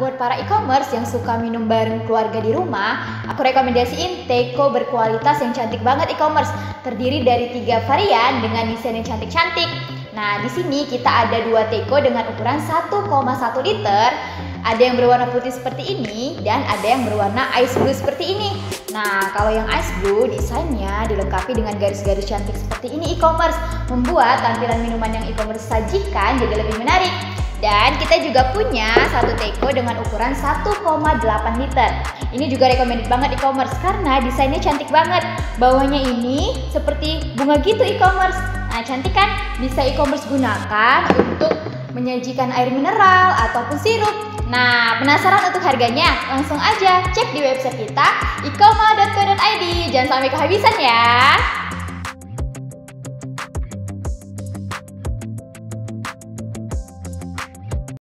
buat para e-commerce yang suka minum bareng keluarga di rumah, aku rekomendasiin teko berkualitas yang cantik banget e-commerce, terdiri dari 3 varian dengan desain yang cantik-cantik. Nah, di sini kita ada 2 teko dengan ukuran 1,1 liter. Ada yang berwarna putih seperti ini dan ada yang berwarna ice blue seperti ini. Nah, kalau yang ice blue desainnya dilengkapi dengan garis-garis cantik seperti ini e-commerce, membuat tampilan minuman yang e-commerce sajikan jadi lebih menarik. Dan kita juga punya 1 teko dengan ukuran 1,8 liter. Ini juga recommended banget e-commerce karena desainnya cantik banget. Bawahnya ini seperti bunga gitu e-commerce. Nah, cantik kan? Bisa e-commerce gunakan untuk menyajikan air mineral ataupun sirup. Nah, penasaran untuk harganya? Langsung aja cek di website kita, duniadapur.co.id. Jangan sampai kehabisan ya.